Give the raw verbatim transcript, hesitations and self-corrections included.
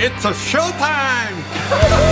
It's a showtime!